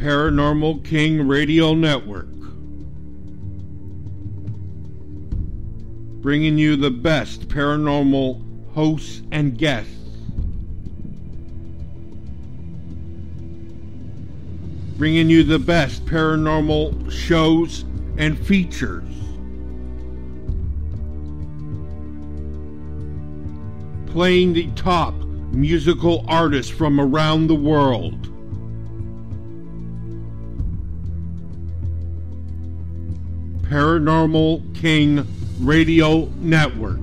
Paranormal King Radio Network, bringing you the best paranormal hosts and guests. Bringing you the best paranormal shows and features. Playing the top musical artists from around the world. Paranormal King Radio Network.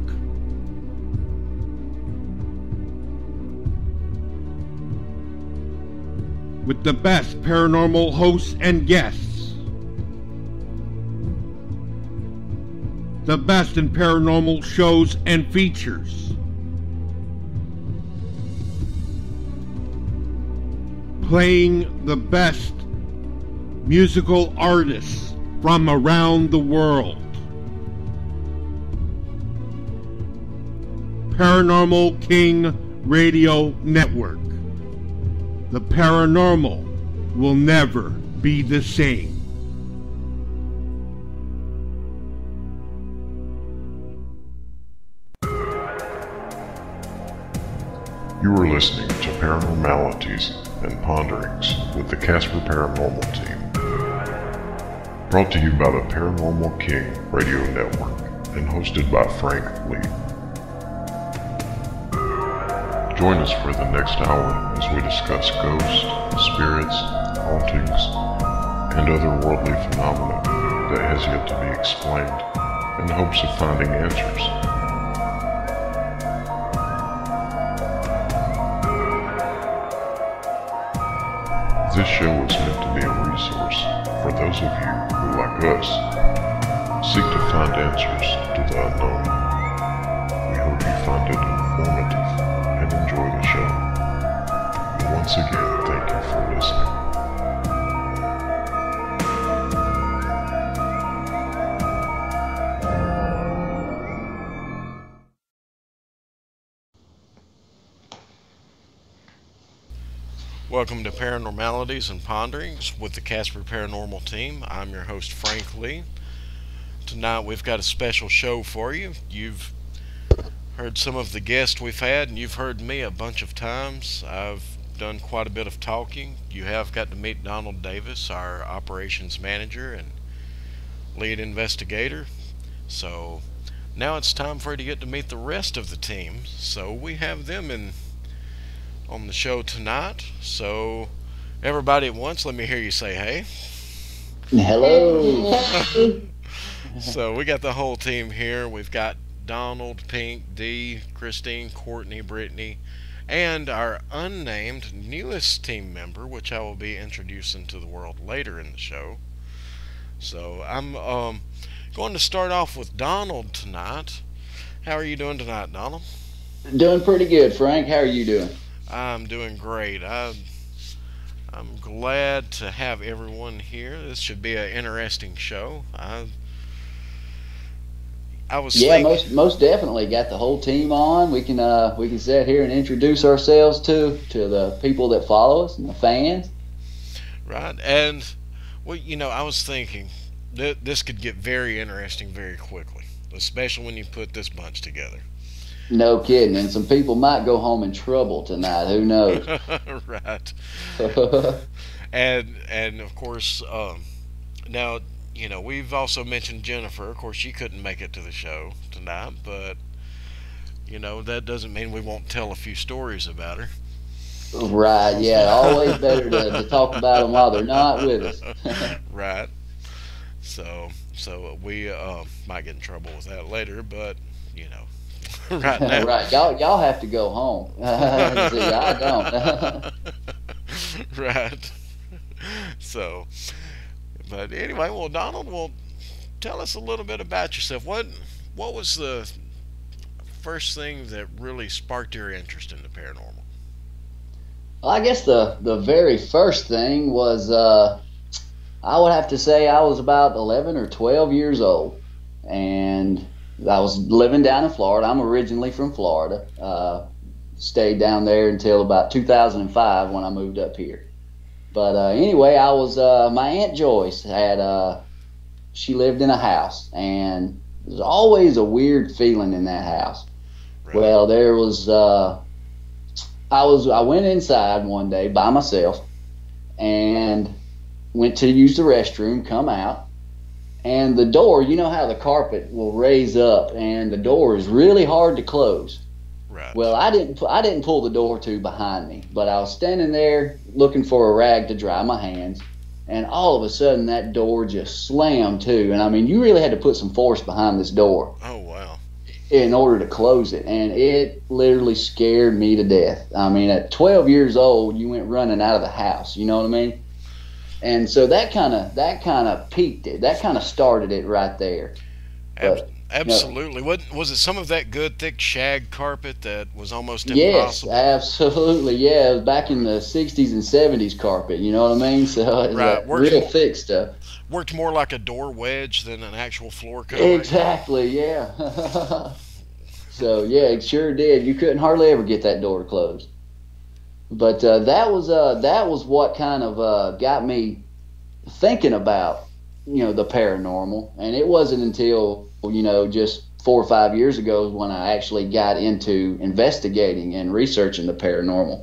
With the best paranormal hosts and guests. The best in paranormal shows and features. Playing the best musical artists from around the world. Paranormal King Radio Network. The paranormal will never be the same. You are listening to Paranormalities and Ponderings with the C.A.S.P.I.R. Paranormal Team. Brought to you by the Paranormal King Radio Network and hosted by Frank Lee. Join us for the next hour as we discuss ghosts, spirits, hauntings, and otherworldly phenomena that has yet to be explained in hopes of finding answers. This show is meant to be a resource for those of you who, like us, seek to find answers to the unknown. We hope you find it informative. Enjoy the show. Once again, thank you for listening. Welcome to Paranormalities and Ponderings with the C.A.S.P.I.R. Paranormal Team. I'm your host, Frank Lee. Tonight we've got a special show for you. You've heard some of the guests we've had, and you've heard me a bunch of times. I've done quite a bit of talking. You have got to meet Donald Davis, our operations manager and lead investigator. So now it's time for you to get to meet the rest of the team. So we have them on the show tonight. So everybody at once, let me hear you say hey. Hello. So we got the whole team here. We've got Donald, Pink, Dee, Christine, Courtney, Brittany, and our unnamed newest team member, which I will be introducing to the world later in the show. So I'm going to start off with Donald tonight. How are you doing tonight, Donald? Doing pretty good, Frank. How are you doing? I'm doing great. I'm glad to have everyone here. This should be an interesting show. Yeah, most definitely got the whole team on. We can sit here and introduce ourselves to the people that follow us and the fans. Right, and well, you know, I was thinking that this could get very interesting very quickly, especially when you put this bunch together. No kidding, and some people might go home in trouble tonight. Who knows? Right. and of course, now. You know, we've also mentioned Jennifer. Of course, she couldn't make it to the show tonight, but, you know, that doesn't mean we won't tell a few stories about her. Right, yeah. Always better to talk about them while they're not with us. Right. So we might get in trouble with that later, but, you know, right now. Right. Y'all have to go home. See, I don't. Right. So... But anyway, well, Donald, well, tell us a little bit about yourself. What was the first thing that really sparked your interest in the paranormal? Well, I guess the very first thing was, I would have to say I was about 11 or 12 years old. And I was living down in Florida. I'm originally from Florida. Stayed down there until about 2005 when I moved up here. But anyway, I was my Aunt Joyce had she lived in a house, and there's always a weird feeling in that house. Really? Well, there was I went inside one day by myself and went to use the restroom, come out, and the door, you know how the carpet will raise up and the door is really hard to close. Right. Well, I didn't pull the door to behind me, but I was standing there looking for a rag to dry my hands, and all of a sudden that door just slammed to, and I mean, you really had to put some force behind this door. Oh, wow. In order to close it, and it literally scared me to death. I mean, at 12 years old, you went running out of the house, you know what I mean? And so that kind of peaked it. That kind of started it right there. But, absolutely. No. What was it? Some of that good thick shag carpet that was almost impossible. Yes, absolutely. Yeah, it was back in the '60s and '70s carpet. You know what I mean? So it was right, like real thick stuff. Worked more like a door wedge than an actual floor cover. Exactly. Yeah. So yeah, it sure did. You couldn't hardly ever get that door closed. But that was what kind of got me thinking about, you know, the paranormal. And it wasn't until, you know, just 4 or 5 years ago when I actually got into investigating and researching the paranormal.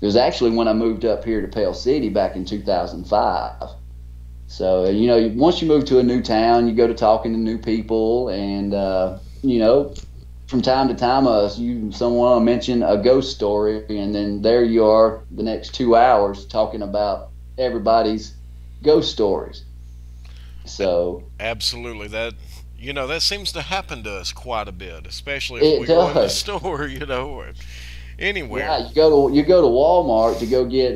It was actually when I moved up here to Pell City back in 2005. So, you know, once you move to a new town, you go to talking to new people, and you know, from time to time, someone will mention a ghost story, and then there you are the next 2 hours talking about everybody's ghost stories. So absolutely, that, you know, that seems to happen to us quite a bit, especially if we go to the store, you know, or anywhere. Yeah, you go to Walmart to go get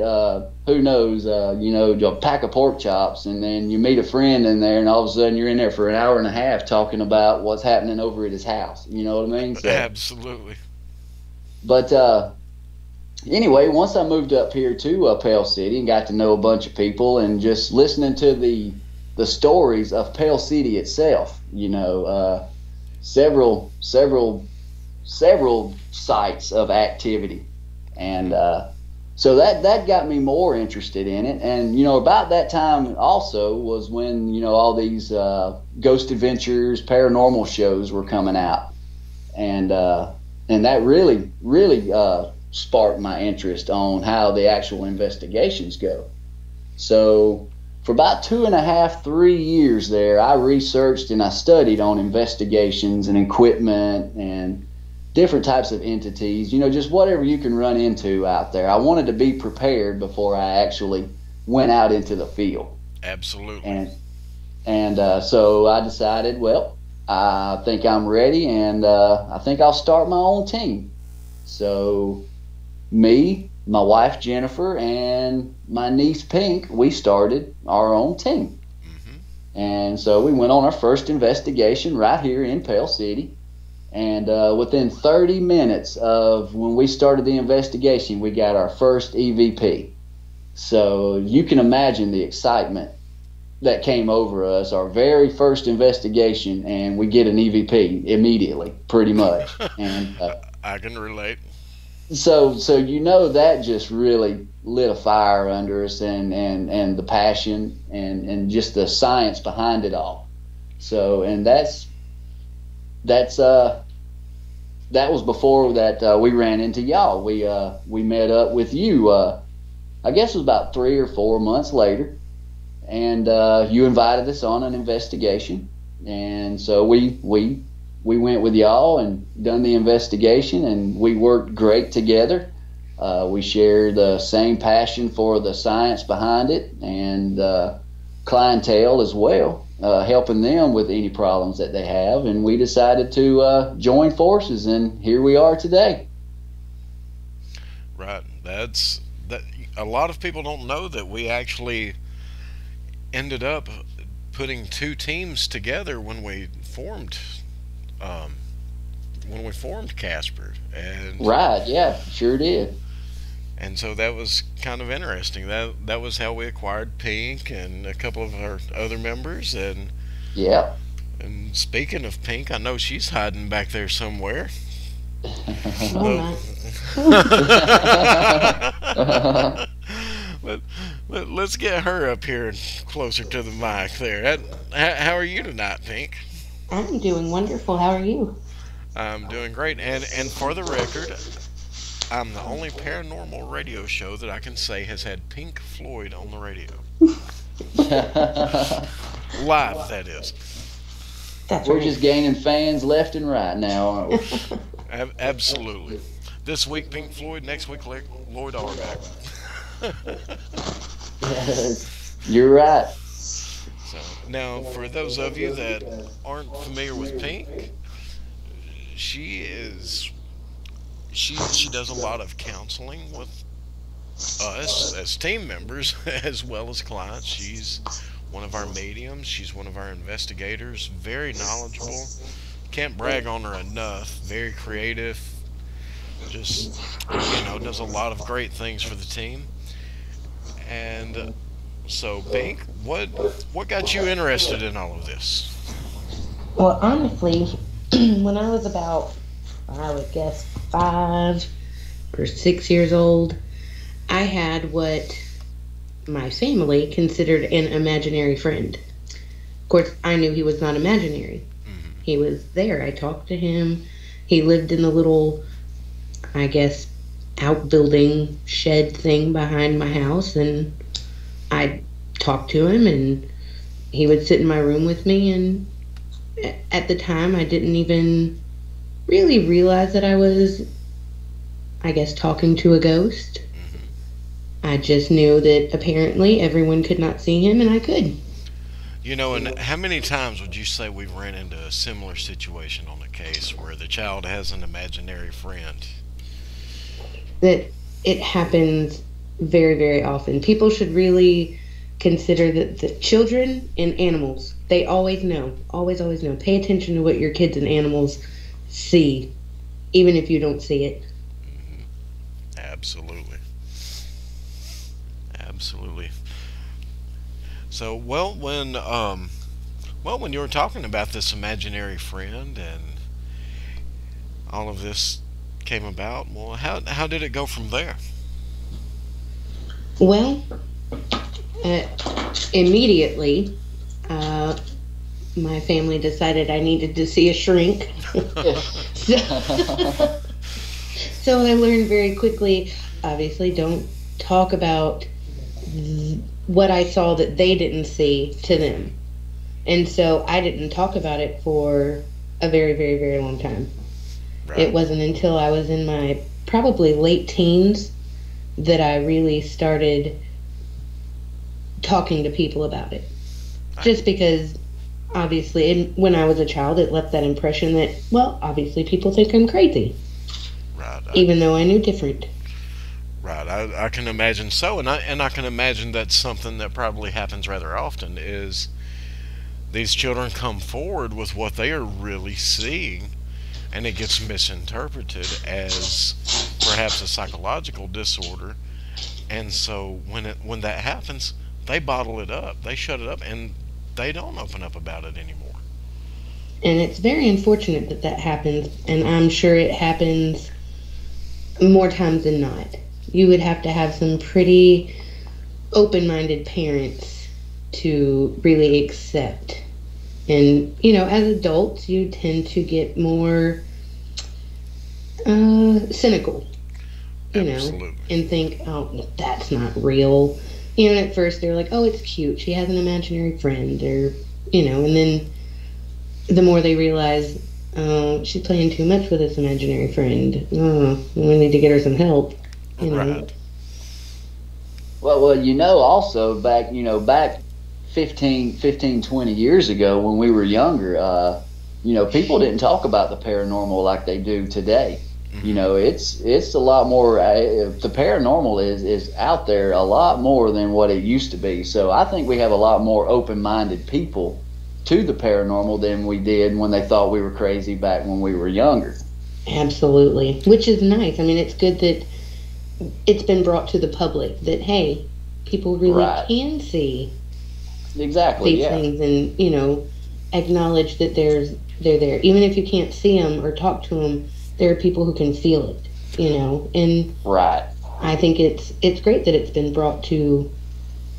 who knows, you know, a pack of pork chops, and then you meet a friend in there, and all of a sudden you're in there for 1.5 hours talking about what's happening over at his house. You know what I mean? So, absolutely. But anyway, once I moved up here to Pell City and got to know a bunch of people, and just listening to the stories of Pell City itself, you know, several sites of activity, and so that got me more interested in it. And, you know, about that time also was when, you know, all these ghost adventures, paranormal shows were coming out, and that really sparked my interest on how the actual investigations go. So for about 2.5 to 3 years there, I researched and I studied on investigations and equipment and different types of entities, you know, just whatever you can run into out there. I wanted to be prepared before I actually went out into the field. Absolutely. And so I decided, well, I think I'm ready, and I think I'll start my own team. So me, my wife Jennifer, and my niece Pink, we started our own team. Mm-hmm. And so we went on our first investigation right here in Pell City. And within 30 minutes of when we started the investigation, we got our first EVP. So you can imagine the excitement that came over us, our very first investigation, and we get an EVP immediately, pretty much. And I can relate. So you know, that just really lit a fire under us, and the passion and just the science behind it all. So, and that was before that we ran into y'all. We met up with you. I guess it was about 3 or 4 months later, and you invited us on an investigation, and so we went with y'all and done the investigation, and we worked great together. We shared the same passion for the science behind it, and clientele as well. Helping them with any problems that they have, and we decided to join forces, and here we are today. Right. That's a lot of people don't know that we actually ended up putting 2 teams together when we formed C.A.S.P.I.R. and right, yeah, sure did. And so that was kind of interesting. That was how we acquired Pink and a couple of our other members. And yeah. And speaking of Pink, I know she's hiding back there somewhere. Oh, Let's get her up here and closer to the mic there. How are you tonight, Pink? I'm doing wonderful. How are you? I'm doing great. And for the record, I'm the only paranormal radio show that I can say has had Pink Floyd on the radio. Live, that is. We're just gaining fans left and right now, aren't we? Absolutely. This week, Pink Floyd. Next week, Lloyd Auerbach. You're right. So, now, for those of you that aren't familiar with Pink, she does a lot of counseling with us as team members as well as clients. She's one of our mediums. She's one of our investigators. Very knowledgeable. Can't brag on her enough. Very creative. Just, you know, does a lot of great things for the team. And so, Pink, what got you interested in all of this? Well, honestly, when I was about, I would guess, 5 or 6 years old, I had what my family considered an imaginary friend. Of course, I knew he was not imaginary. Mm-hmm. He was there. I talked to him. He lived in the little, I guess, outbuilding shed thing behind my house, and I'd talk to him, and he would sit in my room with me. And at the time, I didn't even really realize that I was, I guess, talking to a ghost. I just knew that apparently everyone could not see him, and I could. You know, and how many times would you say we've ran into a similar situation on a case where the child has an imaginary friend? That it happens very, very often. People should really consider that the children and animals, they always know, always know. Pay attention to what your kids and animals see, even if you don't see it. Mm-hmm. Absolutely. Absolutely. So, well, when you were talking about this imaginary friend and all of this came about, well, how did it go from there? Well, immediately my family decided I needed to see a shrink. So I learned very quickly, obviously don't talk about what I saw that they didn't see to them, and so I didn't talk about it for a very, very, very long time. Right. It wasn't until I was in my probably late teens that I really started talking to people about it. Just because, obviously, when I was a child, it left that impression that, well, obviously people think I'm crazy. Right. Even though I knew different. Right. I can imagine so, and I can imagine that's something that probably happens rather often, is these children come forward with what they are really seeing, and it gets misinterpreted as perhaps a psychological disorder. And so when that happens, they bottle it up, they shut it up, and they don't open up about it anymore. And it's very unfortunate that that happens, and I'm sure it happens more times than not. You would have to have some pretty open-minded parents to really accept. And, you know, as adults, you tend to get more cynical, you Absolutely. Know, and think, oh, that's not real. You know, and at first they're like, oh, it's cute, she has an imaginary friend, or, you know, and then the more they realize, oh, she's playing too much with this imaginary friend. Oh, we need to get her some help, you know. Right. Well, you know, also back, you know, back 15, 20 years ago when we were younger, you know, people didn't talk about the paranormal like they do today. You know, it's a lot more, the paranormal is out there a lot more than what it used to be. So I think we have a lot more open-minded people to the paranormal than we did when they thought we were crazy back when we were younger. Absolutely, which is nice. I mean, it's good that it's been brought to the public that, hey, people really right. can see exactly these yeah. things, and, you know, acknowledge that they're there, even if you can't see them or talk to them. There are people who can feel it, you know, and right. I think it's great that it's been brought to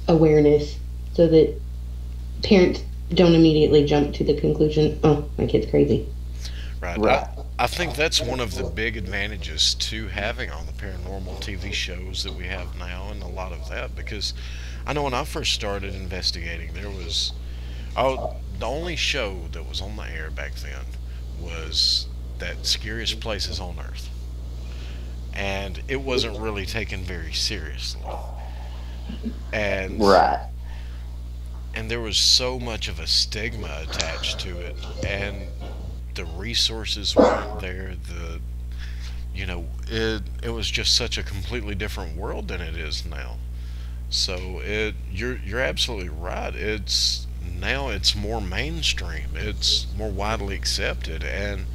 awareness so that parents don't immediately jump to the conclusion, oh, my kid's crazy. Right. I think that's one of the big advantages to having all the paranormal TV shows that we have now, and a lot of that, because I know when I first started investigating, there was, the only show that was on the air back then was that Scariest Places on Earth. And it wasn't really taken very seriously. And right. And there was so much of a stigma attached to it, and the resources weren't there. The, you know, it was just such a completely different world than it is now. So you're absolutely right. Now it's more mainstream. It's more widely accepted, and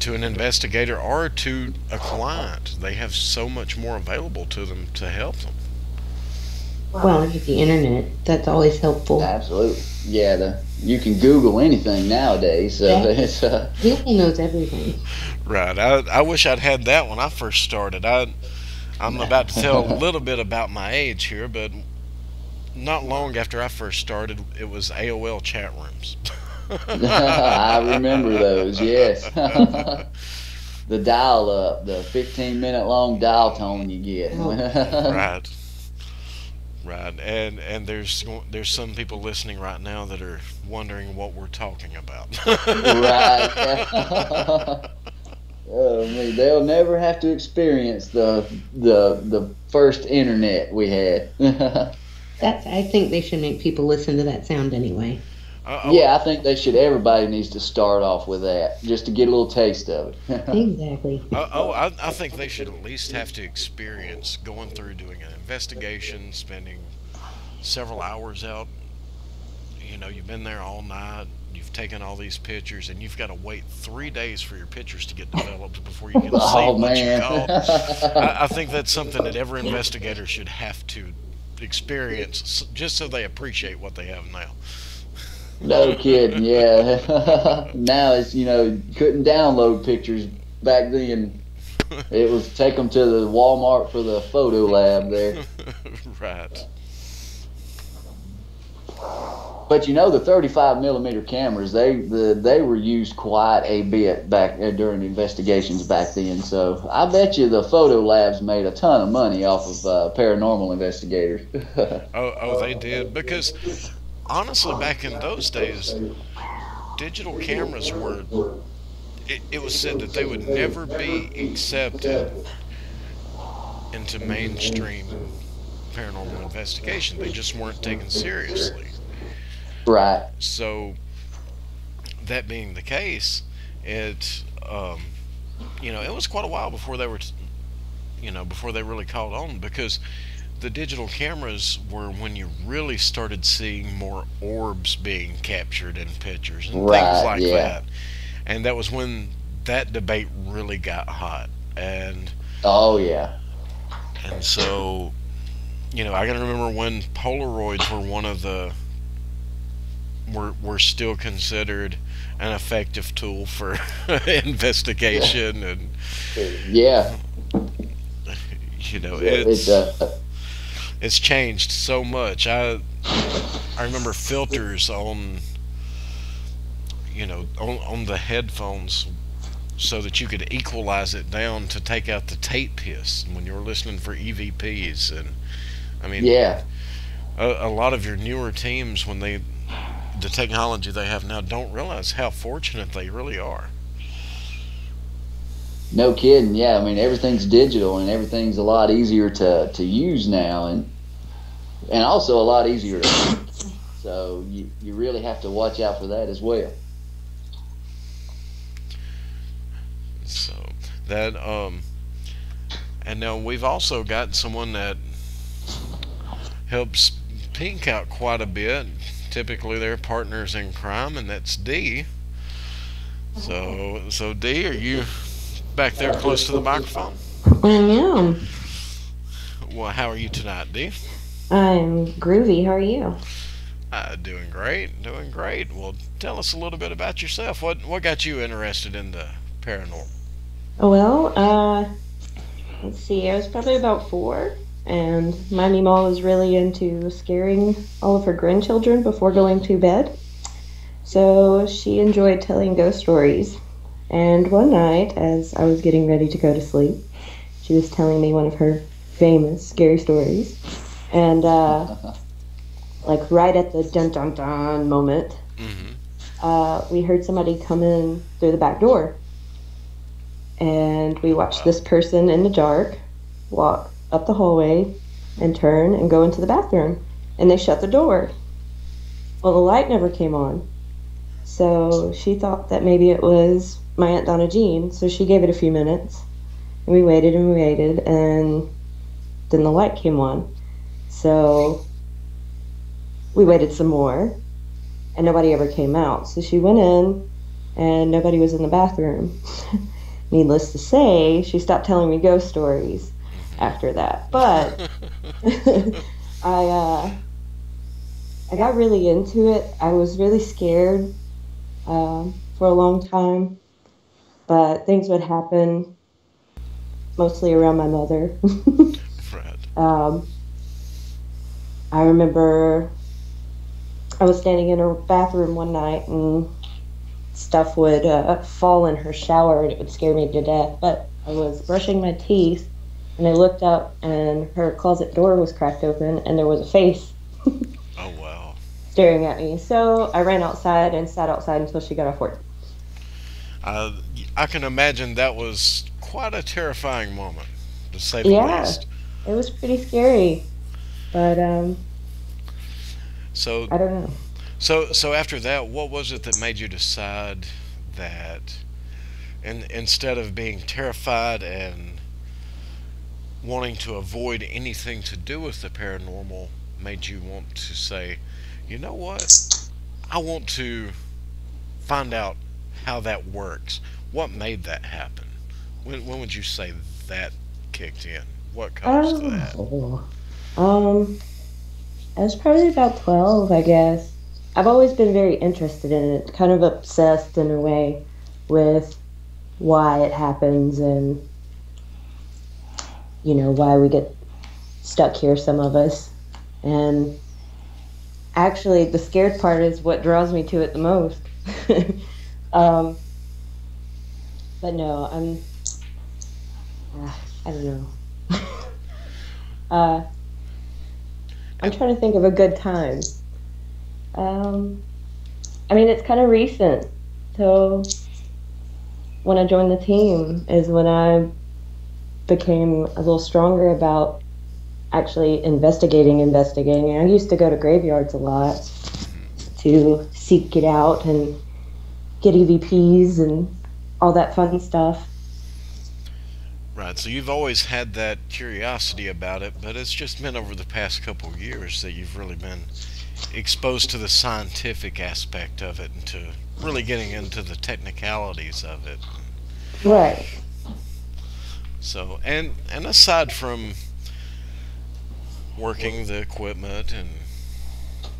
to an investigator or to a client, they have so much more available to them to help them. Well, with the internet, that's always helpful. Absolutely. Yeah, you can Google anything nowadays, so yeah. It's Google knows everything. Right. I wish I'd had that when I first started. I'm about to tell a little bit about my age here, but not long after I first started, it was AOL chat rooms. I remember those, yes. The dial-up, the 15-minute long dial tone you get. Right. Right, and there's some people listening right now that are wondering what we're talking about. Right. Oh, man, they'll never have to experience the first internet we had. I think they should make people listen to that sound anyway. Yeah, I think they should. Everybody needs to start off with that, just to get a little taste of it. Exactly. I think they should at least have to experience going through, doing an investigation, spending several hours out. You know, you've been there all night, you've taken all these pictures, and you've got to wait 3 days for your pictures to get developed before you can see what you caught. I think that's something that every investigator should have to experience, just so they appreciate what they have now. No kidding, yeah. Now it's, you know, couldn't download pictures back then. It was take them to the Walmart for the photo lab there. Right. But you know, the 35mm cameras, they were used quite a bit back during investigations back then. So I bet you the photo labs made a ton of money off of paranormal investigators. oh, they did, because honestly, back in those days, digital cameras were, it was said that they would never be accepted into mainstream paranormal investigation. They just weren't taken seriously. Right. So, that being the case, you know, it was quite a while before they were, you know, before they really caught on, because the digital cameras were when you really started seeing more orbs being captured in pictures and things like that. And that was when that debate really got hot. And and so, you know, I can remember when Polaroids were one of the were still considered an effective tool for investigation. And you know, it's changed so much. I remember filters on, you know, on the headphones, so that you could equalize it down to take out the tape hiss when you were listening for EVPs. And I mean, a lot of your newer teams, when the technology they have now, don't realize how fortunate they really are. No kidding, yeah. I mean, everything's digital and everything's a lot easier to use now, and also a lot easier to use. So you really have to watch out for that as well. So that and now we've also got someone that helps Pink out quite a bit. Typically they're partners in crime, and that's Dee. So Dee, are you back there close to the microphone? I am. Well, how are you tonight, Dee? I'm groovy. How are you? Doing great. Doing great. Well, tell us a little bit about yourself. What got you interested in the paranormal? Well, let's see, I was probably about 4, and Mommy Ma was really into scaring all of her grandchildren before going to bed. So she enjoyed telling ghost stories. And one night, as I was getting ready to go to sleep, she was telling me one of her famous scary stories. And like right at the dun-dun-dun moment, we heard somebody come in through the back door. And we watched this person in the dark walk up the hallway and turn and go into the bathroom. And they shut the door. Well, the light never came on. So she thought that maybe it was my Aunt Donna Jean. So she gave it a few minutes. And we waited and we waited. And then the light came on. So we waited some more. And nobody ever came out. So she went in and nobody was in the bathroom. Needless to say, she stopped telling me ghost stories after that. But I got really into it. I was really scared for a long time, but things would happen mostly around my mother. I remember I was standing in her bathroom one night and stuff would fall in her shower and it would scare me to death. But I was brushing my teeth and I looked up and her closet door was cracked open and there was a face staring at me. So I ran outside and sat outside until she got off work. I can imagine that was quite a terrifying moment, to say the least. Yeah, it was pretty scary. But so I don't know. So after that, what was it that made you decide that, and instead of being terrified and wanting to avoid anything to do with the paranormal, made you want to say, you know what, I want to find out how that works? What made that happen? When would you say that kicked in? What caused that? I was probably about 12, I guess. I've always been very interested in it, kind of obsessed in a way with why it happens and, you know, why we get stuck here, some of us. And actually, the scared part is what draws me to it the most. But no, I don't know. I'm trying to think of a good time. I mean, it's kind of recent, so when I joined the team is when I became a little stronger about actually investigating. I used to go to graveyards a lot to seek it out and get EVPs and all that fun stuff. Right, so you've always had that curiosity about it, but it's just been over the past couple of years that you've really been exposed to the scientific aspect of it and to really getting into the technicalities of it. Right. So, and aside from working the equipment and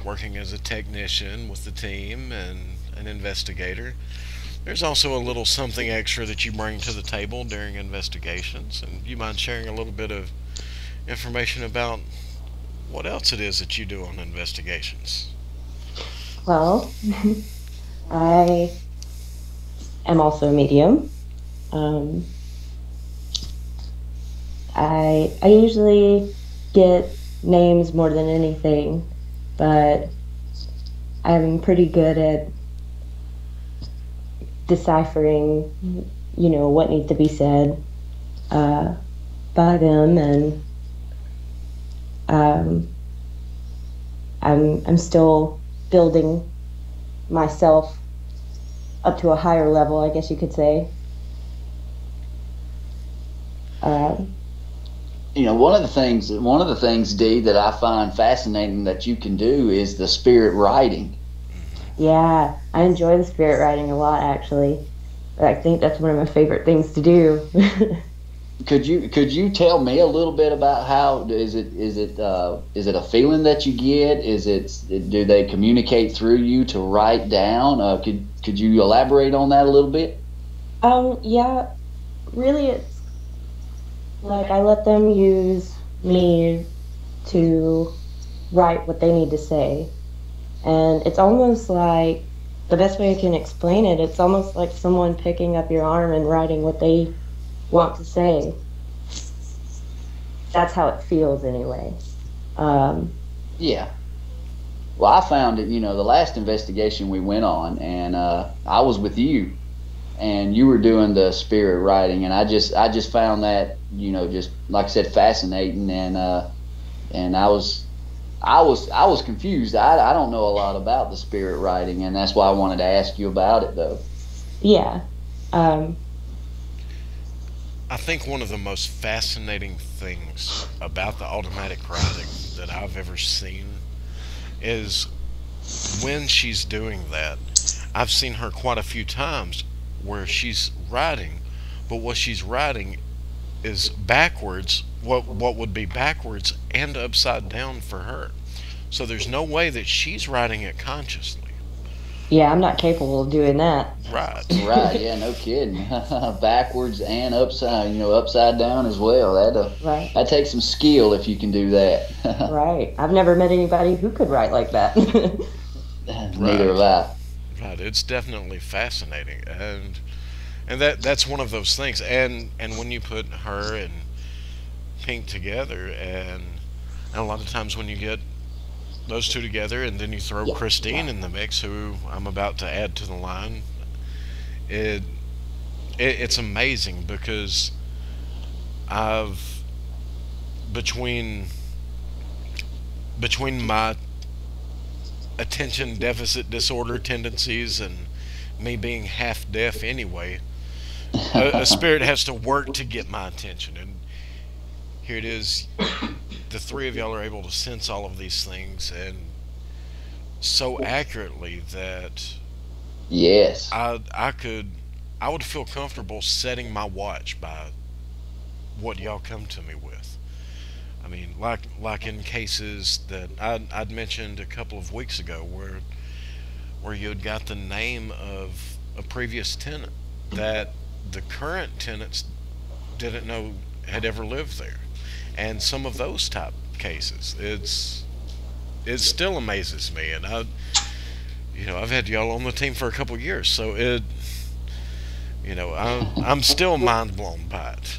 working as a technician with the team and an investigator, there's also a little something extra that you bring to the table during investigations. And do you mind sharing a little bit of information about what else it is that you do on investigations? Well, I am also a medium. I usually get names more than anything, but I'm pretty good at deciphering, you know, what needs to be said by them. And I'm still building myself up to a higher level, I guess you could say. You know, one of the things, Dee, that I find fascinating that you can do is the spirit writing. Yeah, I enjoy the spirit writing a lot, actually. I think that's one of my favorite things to do. Could you tell me a little bit about how is it a feeling that you get? Do they communicate through you to write down? Could you elaborate on that a little bit? Yeah, really, it's Like, I let them use me to write what they need to say. And it's almost like, the best way I can explain it, it's almost like someone picking up your arm and writing what they want to say. That's how it feels anyway. Yeah. Well, I found it, you know, the last investigation we went on, and I was with you, and you were doing the spirit writing, and I just found that, you know, just like I said, fascinating, and I was confused. I don't know a lot about the spirit writing, and that's why I wanted to ask you about it, though. Yeah. I think one of the most fascinating things about the automatic writing that I've ever seen is when she's doing that. I've seen her quite a few times where she's writing, but what she's writing is backwards, what would be backwards and upside down for her. So there's no way that she's writing it consciously. Yeah, I'm not capable of doing that. Right. Right, yeah, no kidding. Backwards and upside, you know, upside down as well. That takes some skill if you can do that. Right. I've never met anybody who could write like that. Neither have I. Right, it's definitely fascinating, and that's one of those things. And when you put her and Pink together, and a lot of times when you get those two together, and then you throw Christine in the mix, who I'm about to add to the line, it's amazing, because between my attention deficit disorder tendencies and me being half deaf anyway, a spirit has to work to get my attention, and here it is. The three of y'all are able to sense all of these things, and so accurately that yes, I would feel comfortable setting my watch by what y'all come to me with. I mean, like in cases that I'd mentioned a couple of weeks ago, where you had got the name of a previous tenant that the current tenants didn't know had ever lived there, and some of those type cases, it still amazes me, and I've had y'all on the team for a couple of years, so I'm still mind blown by it.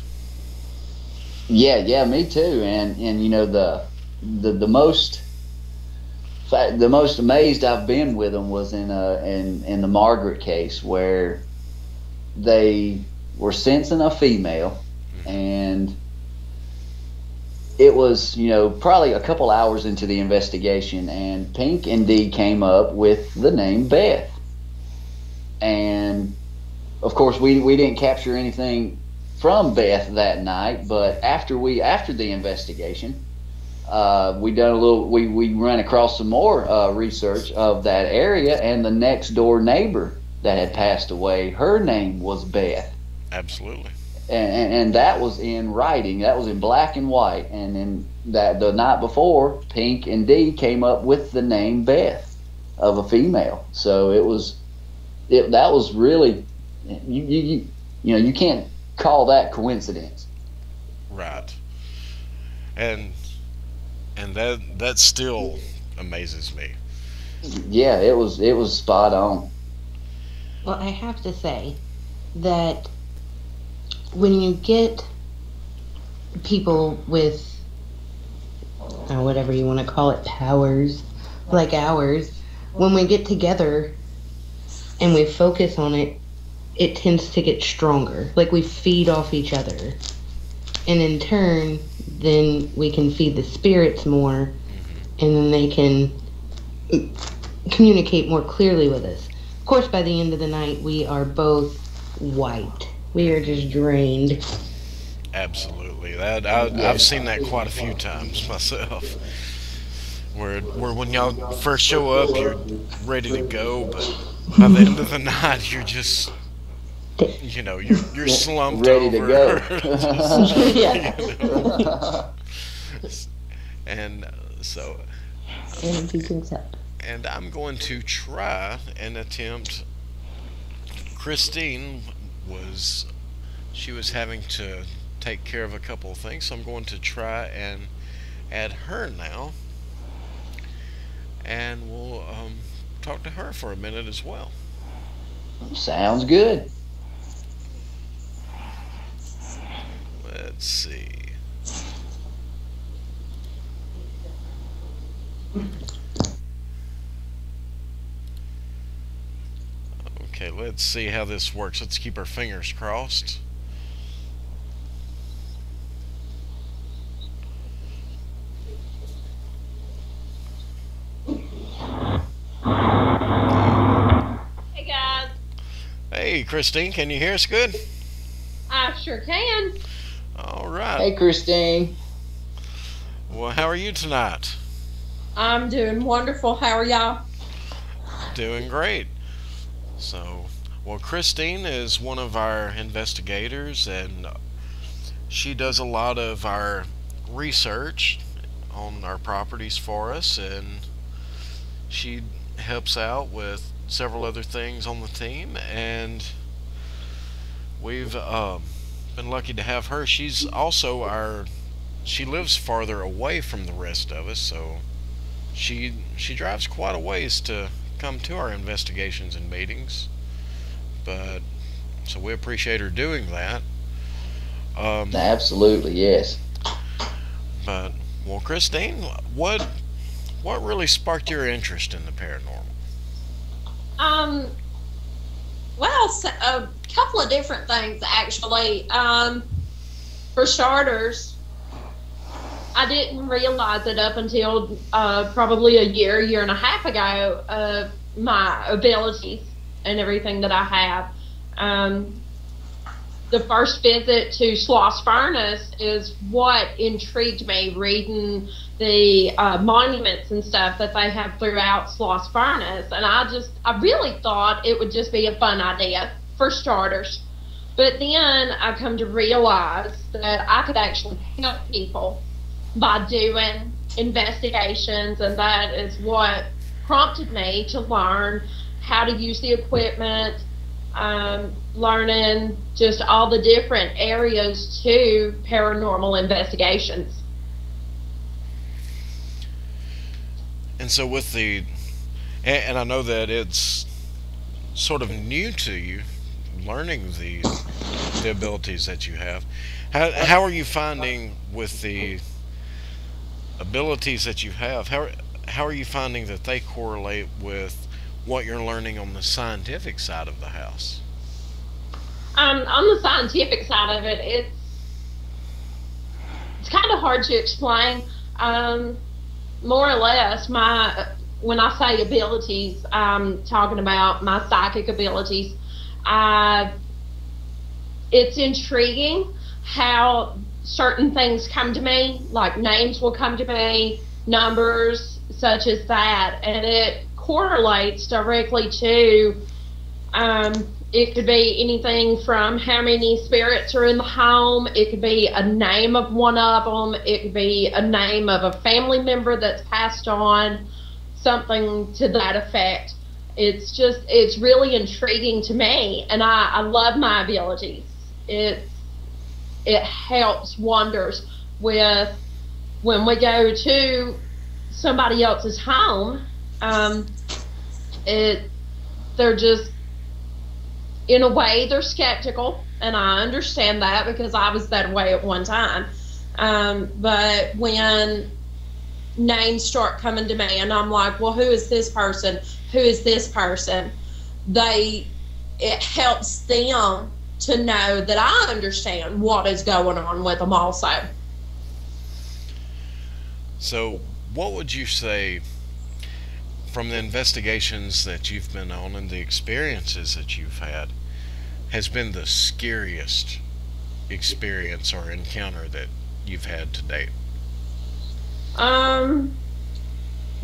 Yeah, me too. And you know, the most amazed I've been with them was in the Margaret case, where they were sensing a female, and it was, you know, probably a couple hours into the investigation, and Pink and Dee came up with the name Beth, and of course we didn't capture anything from Beth that night, but after the investigation, we ran across some more research of that area, and the next door neighbor that had passed away, her name was Beth. Absolutely. And that was in writing, that was in black and white, and then that the night before, Pink and Dee came up with the name Beth of a female. So that was really, you know, you can't call that coincidence. Right. And that still amazes me. Yeah, it was spot on. Well, I have to say that when you get people with whatever you want to call it, powers like ours, when we get together and we focus on it, it tends to get stronger. Like, we feed off each other, and in turn then we can feed the spirits more, and then they can communicate more clearly with us. Of course, by the end of the night, we are both wiped. We are just drained. Absolutely. I've seen that quite a few times myself, where when y'all first show up, you're ready to go, but by the end of the night, you're just, you know, you're slumped ready over. To go. Just, yeah. You know. And so. And I'm going to try and attempt. Christine was having to take care of a couple of things, so I'm going to try and add her now, and we'll talk to her for a minute as well. Sounds good. Let's see. Okay, let's see how this works. Let's keep our fingers crossed. Hey guys. Hey Christine, can you hear us good? I sure can. All right. Hey Christine. Well, how are you tonight? I'm doing wonderful. How are y'all? Doing great. So, well, Christine is one of our investigators, and she does a lot of our research on our properties for us, and she helps out with several other things on the team, and we've been lucky to have her. She's also our, she lives farther away from the rest of us, so she drives quite a ways to come to our investigations and meetings, but so we appreciate her doing that. Absolutely, yes. But well, Christine, what really sparked your interest in the paranormal? Well, so a couple of different things actually. For starters, I didn't realize it up until probably a year and a half ago, my abilities and everything that I have. The first visit to Sloss Furnace is what intrigued me, reading the monuments and stuff that they have throughout Sloss Furnace. And I really thought it would just be a fun idea, for starters. But then I come to realize that I could actually help people by doing investigations, and that is what prompted me to learn how to use the equipment, learning just all the different areas to paranormal investigations. And so with the, and I know that it's sort of new to you, learning the abilities that you have. How are you finding with the abilities that you have, how are you finding that they correlate with what you're learning on the scientific side of the house? On the scientific side of it, it's kind of hard to explain. More or less, when I say abilities, I'm talking about my psychic abilities. It's intriguing how certain things come to me, like names will come to me, numbers such as that, and it correlates directly to, it could be anything from how many spirits are in the home, it could be a name of one of them, it could be a name of a family member that's passed on, something to that effect. It's just, it's really intriguing to me, and I love my abilities. It helps wonders with when we go to somebody else's home. They're just, in a way, they're skeptical, and I understand that because I was that way at one time. But when names start coming to me, and I'm like, well, who is this person? Who is this person? It helps them to know that I understand what is going on with them also. So what would you say from the investigations that you've been on and the experiences that you've had has been the scariest experience or encounter that you've had to date?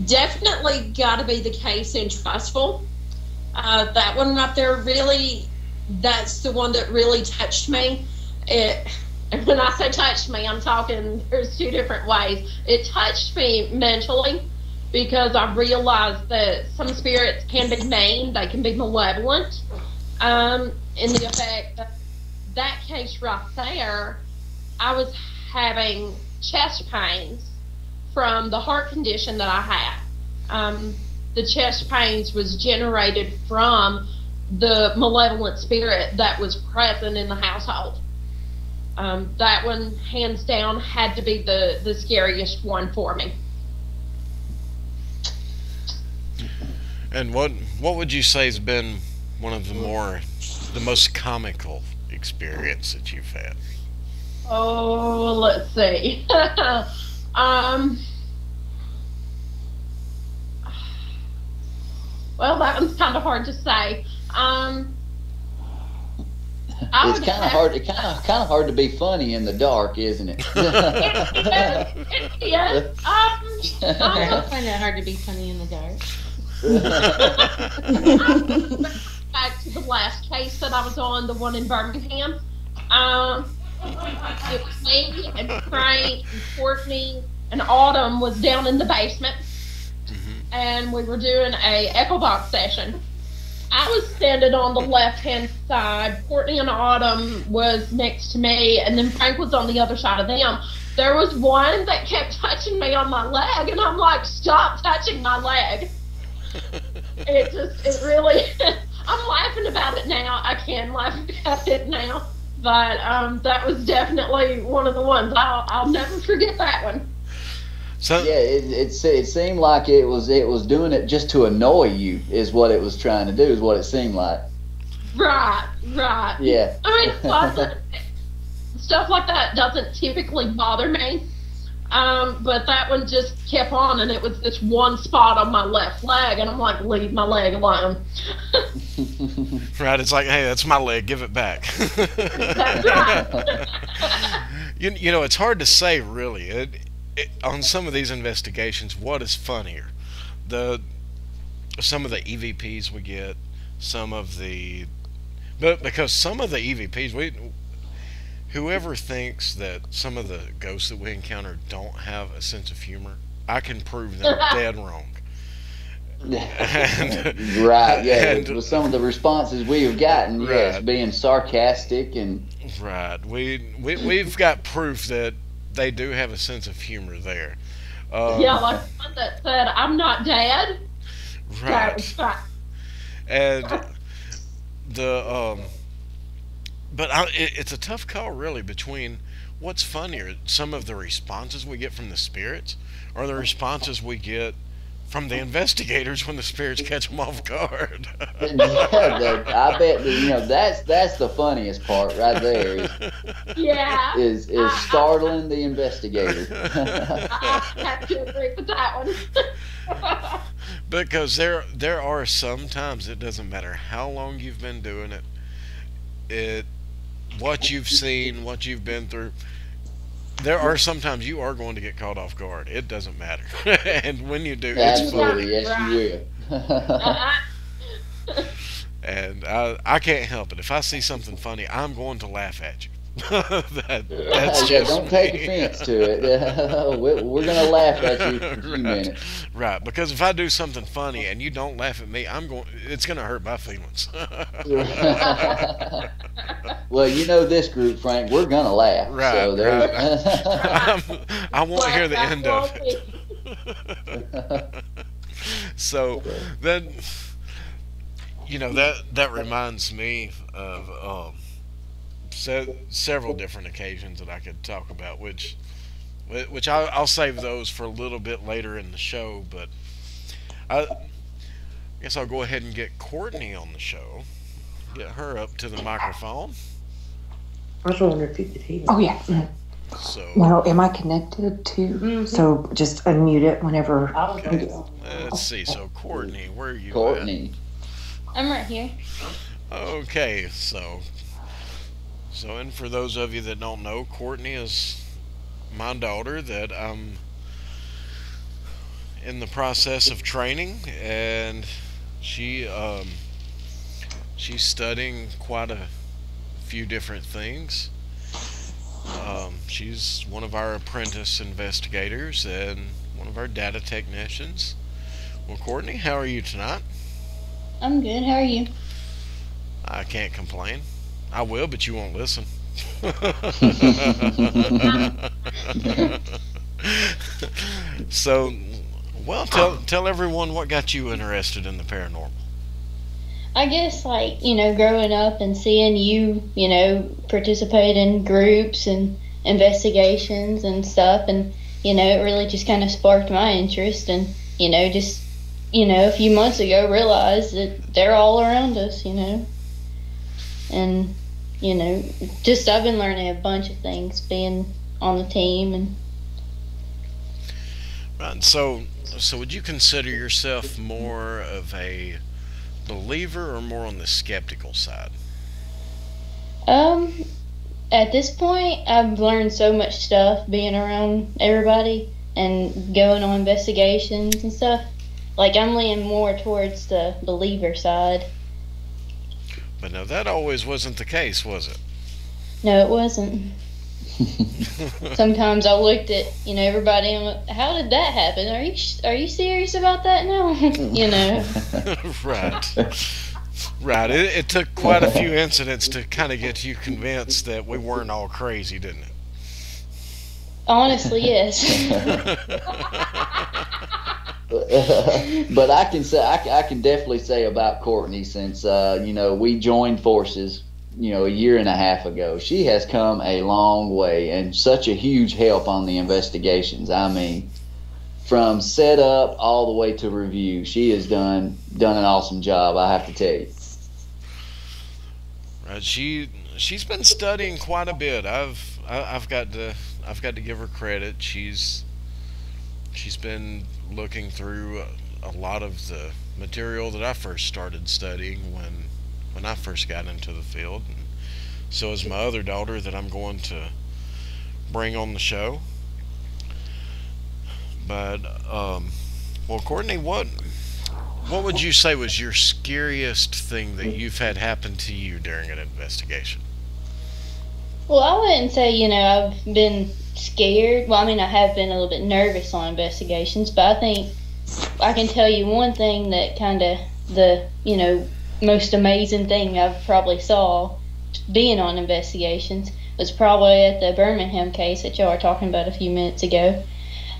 Definitely got to be the case in Trustful. That one up there really, that's the one that really touched me. And when I say touched me, I'm talking, there's two different ways. It touched me mentally because I realized that some spirits can be mean, they can be malevolent. In the effect that case right there, I was having chest pains from the heart condition that I had. The chest pains was generated from the malevolent spirit that was present in the household. That one, hands down, had to be the scariest one for me. And what would you say has been one of the most comical experience that you've had? Oh, let's see. Well, that one's kind of hard to say. It's kind of hard. It's kind of hard to be funny in the dark, isn't it? Yes. I don't find it hard to be funny in the dark. Back to the last case that I was on, the one in Birmingham. It was me and Frank and Courtney and Autumn was down in the basement, and we were doing a Echo box session. I was standing on the left-hand side. Courtney and Autumn was next to me, and then Frank was on the other side of them. There was one that kept touching me on my leg, and I'm like, stop touching my leg. It really, I'm laughing about it now. I can laugh about it now. But that was definitely one of the ones. I'll never forget that one. So, yeah, it seemed like it was doing it just to annoy you is what it was trying to do, is what it seemed like. Right. Yeah. I mean, lots of stuff like that doesn't typically bother me, but that one just kept on, and it was this one spot on my left leg, and I'm like, leave my leg alone. Right, it's like, hey, that's my leg, give it back. That's right. You know, it's hard to say, really. On some of these investigations, what is funnier? Some of the EVPs we get, because some of the EVPs, whoever thinks that some of the ghosts that we encounter don't have a sense of humor, I can prove them dead wrong. Right, yeah. And some of the responses we have gotten, right, yes, being sarcastic and right. We've got proof that they do have a sense of humor there. Yeah, like one that said, I'm not dead. Right. That was fine. And it's a tough call, really, between what's funnier, some of the responses we get from the spirits or the responses we get from the investigators when the spirits catch them off guard. I bet that, that's the funniest part right there. Is startling the investigator. I have to agree with that one. Because there are some times, it doesn't matter how long you've been doing it, what you've seen, what you've been through. There are sometimes you are going to get caught off guard. It doesn't matter. And when you do, absolutely, it's funny. Yes, you will. And I can't help it. If I see something funny, I'm going to laugh at you. Don't take offense to it. We're going to laugh at you for a few minutes. Right, because if I do something funny and you don't laugh at me, it's going to hurt my feelings. Well, you know this group, Frank. We're going to laugh. Right, so right. I want to hear the end of it. So then, that reminds me of several different occasions that I could talk about, which I'll save those for a little bit later in the show. But I guess I'll go ahead and get Courtney on the show, get her up to the microphone. I was wondering if you could hear. Oh yeah. So now, am I connected to? So just unmute it whenever. Okay. Let's see. So Courtney, where are you? Courtney. At? I'm right here. Okay, so. So, and for those of you that don't know, Courtney is my daughter that I'm in the process of training, and she's studying quite a few different things. She's one of our apprentice investigators and one of our data technicians. Well, Courtney, how are you tonight? I'm good. How are you? I can't complain. I will, but you won't listen. So, well, tell everyone what got you interested in the paranormal. I guess, like, you know, growing up and seeing you, you know, participate in groups and investigations and stuff, and, you know, it really just kind of sparked my interest, and, you know, just, you know, a few months ago realized that they're all around us, you know. And, you know, just I've been learning a bunch of things being on the team. And right, so would you consider yourself more of a believer or more on the skeptical side? At this point, I've learned so much stuff being around everybody and going on investigations and stuff. Like, I'm leaning more towards the believer side. But no, that always wasn't the case, was it? No, it wasn't. Sometimes I looked at, you know, everybody and went, how did that happen? Are you serious about that now? You know. Right. It took quite a few incidents to kind of get you convinced that we weren't all crazy, didn't it? Honestly, yes. But I can say, I can definitely say about Courtney, since you know, we joined forces, you know, 1.5 years ago, she has come a long way and such a huge help on the investigations. I mean, from setup all the way to review, she has done an awesome job, I have to tell you. Right, she's been studying quite a bit. I've got to give her credit. She's been looking through a lot of the material that I first started studying when I first got into the field, and so is my other daughter that I'm going to bring on the show. But well, Courtney, what would you say was your scariest thing that you've had happen to you during an investigation? Well, I wouldn't say, you know, I've been scared. Well, I mean, I have been a little bit nervous on investigations, but I think I can tell you one thing that kind of the, you know, most amazing thing I've probably saw being on investigations was probably at the Birmingham case that y'all were talking about a few minutes ago.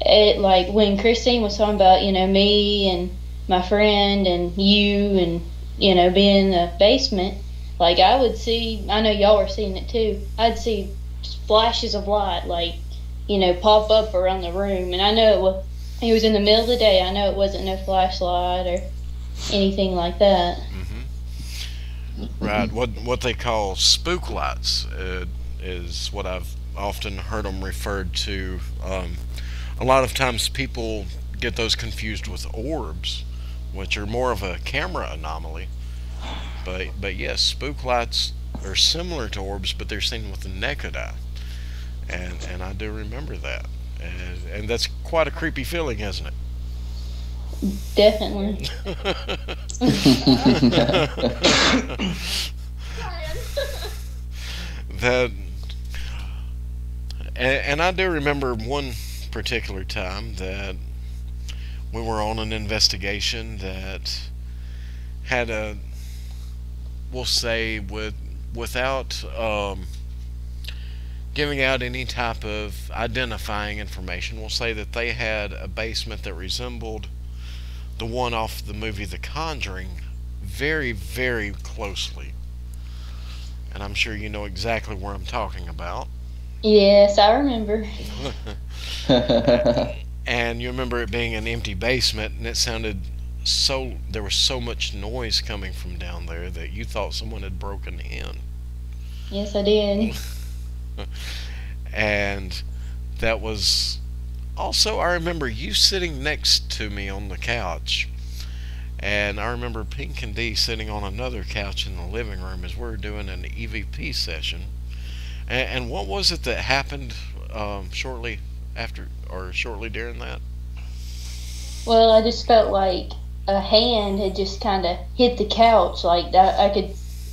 It, like, when Christine was talking about, you know, me and my friend and you and, you know, being in the basement, like, I would see, I know y'all were seeing it too, I'd see flashes of light, like, you know, pop up around the room. And I know it was in the middle of the day. I know it wasn't no flashlight or anything like that. Mm-hmm. Right. What they call spook lights is what I've often heard them referred to. A lot of times people get those confused with orbs, which are more of a camera anomaly. But yes, spook lights are similar to orbs, but they're seen with the naked eye. And I do remember that. And that's quite a creepy feeling, isn't it? Definitely. And I do remember one particular time that we were on an investigation that had a, we'll say, without giving out any type of identifying information, we'll say that they had a basement that resembled the one off the movie The Conjuring very, very closely. And I'm sure you know exactly where I'm talking about. Yes, I remember. And you remember it being an empty basement, and it sounded so, there was so much noise coming from down there that you thought someone had broken in. Yes, I did. And that was also, I remember you sitting next to me on the couch, and I remember Pink and Dee sitting on another couch in the living room as we were doing an EVP session. And what was it that happened shortly after, or shortly during that? Well, I just felt like a hand had just kind of hit the couch. Like,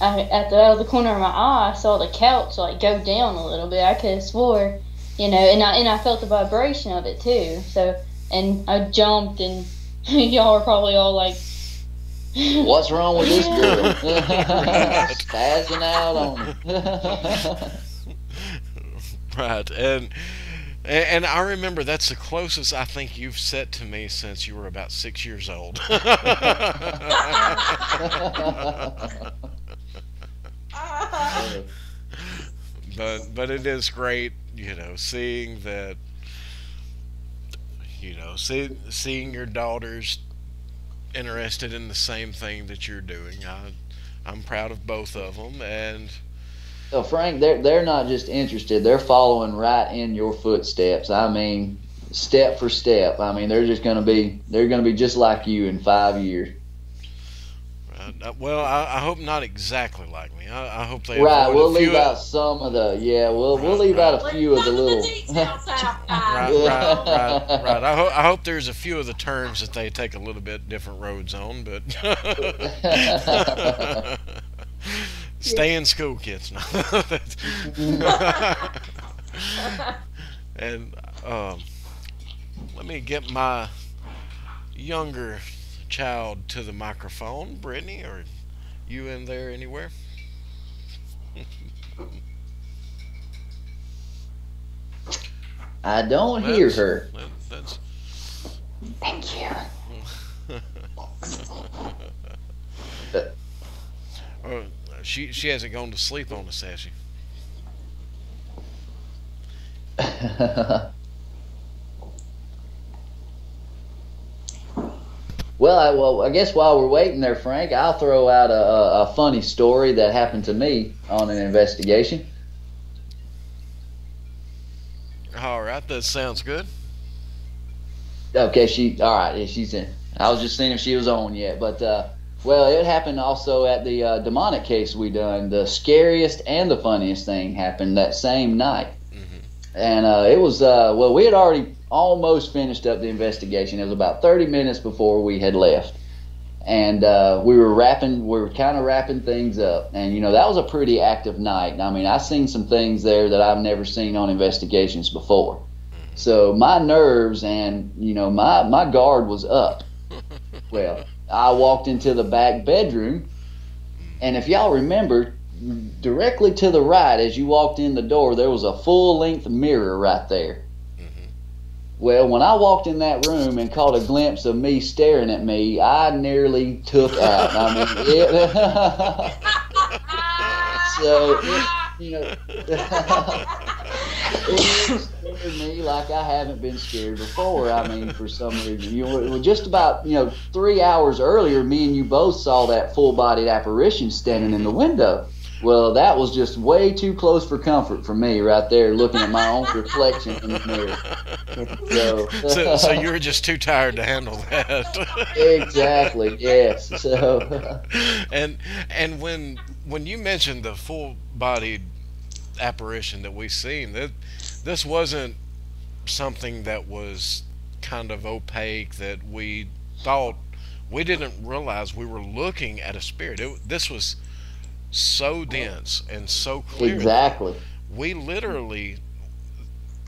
out of the corner of my eye, I saw the couch, like, go down a little bit. I could have swore, you know, and I felt the vibration of it too. So, and I jumped, and y'all were probably all like, What's wrong with this girl? Right. Passing out on it. Right. And I remember that's the closest I think you've sat to me since you were about 6 years old. But it is great, you know, seeing that, you know, seeing your daughters interested in the same thing that you're doing. I'm proud of both of them. And well, Frank, they're not just interested, they're following right in your footsteps. I mean, step for step. I mean, they're going to be just like you in 5 years. Well, I hope not exactly like me. I hope they. Right, we'll leave out some of the. Yeah, we'll leave out a few of the little. Right. I hope there's a few of the terms that they take a little bit different roads on, but. Stay in school, kids. And let me get my younger child to the microphone. Brittany, are you in there anywhere? I don't hear her. Thank you. She hasn't gone to sleep on us, has she? Well, I guess while we're waiting there, Frank, I'll throw out a funny story that happened to me on an investigation. All right, that sounds good. Okay, all right, she's in. I was just seeing if she was on yet, but, well, it happened also at the demonic case we done. The scariest and the funniest thing happened that same night. And it was, well, we had already almost finished up the investigation. It was about 30 minutes before we had left. And we were kind of wrapping things up. And, you know, that was a pretty active night. I mean, I seen some things there that I've never seen on investigations before. So my nerves and, you know, my guard was up. Well, I walked into the back bedroom. And if y'all remember, directly to the right as you walked in the door, there was a full-length mirror right there. Well, when I walked in that room and caught a glimpse of me staring at me, I nearly took out. I mean, it scared me like I haven't been scared before. I mean, for some reason, just about 3 hours earlier, me and you both saw that full-bodied apparition standing in the window. Well, that was just way too close for comfort for me right there, looking at my own reflection in the mirror. So you were just too tired to handle that. Exactly, yes. So. And when you mentioned the full-bodied apparition that we've seen, this wasn't something that was kind of opaque that we thought. We didn't realize we were looking at a spirit. This was so dense and so clear. Exactly. We literally,